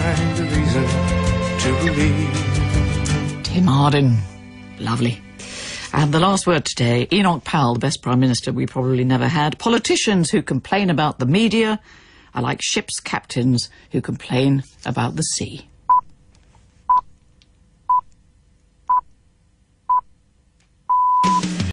find a reason to believe. Tim Hardin. Lovely. And the last word today, Enoch Powell, the best Prime Minister we probably never had. Politicians who complain about the media are like ship's captains who complain about the sea.